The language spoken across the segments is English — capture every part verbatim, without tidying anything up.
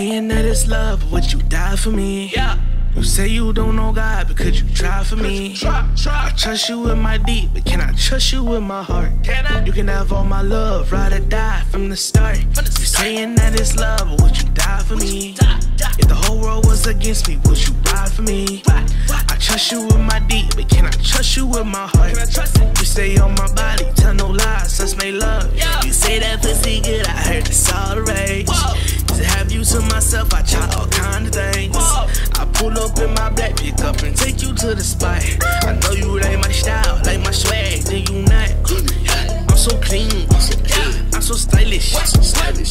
saying that it's love, would you die for me? Yeah. You say you don't know God, but could you try for me? Try, try. I trust you with my deep, but can I trust you with my heart? Can I? You can have all my love, ride or die from the start. From the start. You saying that it's love, but would you die for would me? Die, die. If the whole world was against me, would you ride for me? Ride, ride. I trust you with my deep, but can I trust you with my heart? Can I trust it? You say on my body, tell no lies, since made love. Yeah. You say that pussy good, I heard it's all the rage. Whoa. To have you to myself, I try all kinds of things. Whoa. I pull up in my black pickup and take you to the spot. I know you like my style, like my swag, then you not. I'm so clean, I'm so stylish.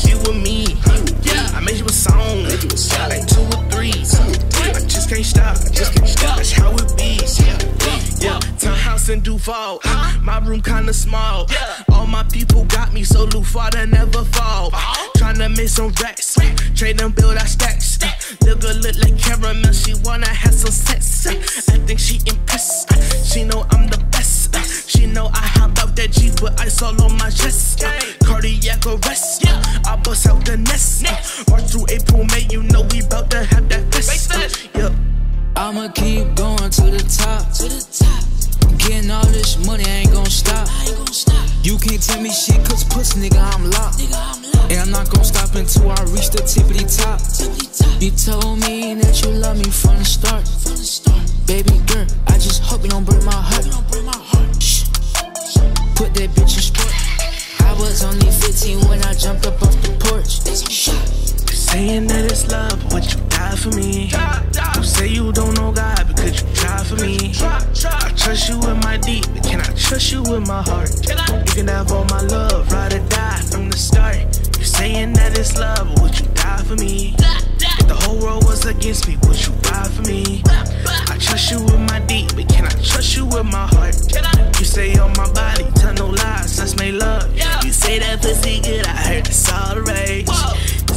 You with me, I made you a song, like two or three. I just can't stop, that's how it be. Yeah, townhouse in Duval, my room kinda small. All my people got me, so Lufar to never fall. Tryna make some racks, trade them, build our stacks. Look a look like caramel, she wanna have some sex. I think she impressed, she know I'm the best. She know I hop out that Jeep with ice all on my chest. Cardiac arrest, I bust out the nest. March through April, May, you know we bout to have that fest. Yeah. I'ma keep going to the top, to the top. Getting all this money, I ain't gon' stop. You can't tell me shit, cause pussy nigga, I'm locked. And I'm not gon' stop until I reach the tippity top. You told me that you love me from the start. Baby girl, I just hope you don't break my heart. Shh. Put that bitch in sport. I was only fifteen when I jumped up off the porch. Saying that it's love, would you die for me? You say you don't know God, but could you try for me? I trust you with my deep, but can I trust you with my heart? You can have all my love, ride or die from the start. You saying that it's love, but would you die for me? If the whole world was against me, would you ride for me? I trust you with my deep, but can I trust you with my heart? You say on my body, tell no lies, that's made love. You say that pussy good, I heard it's all the rage.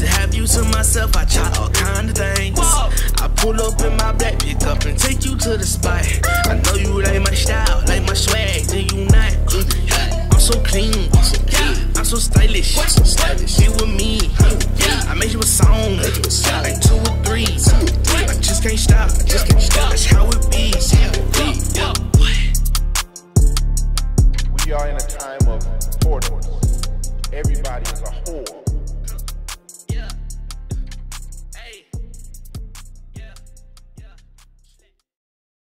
To have you to myself, I try all kinds of things. Whoa. I pull up in my black pickup and take you to the spot. I know you like my style, like my swag, then you not. I'm so clean, I'm so stylish. You with me, I made you a song, like two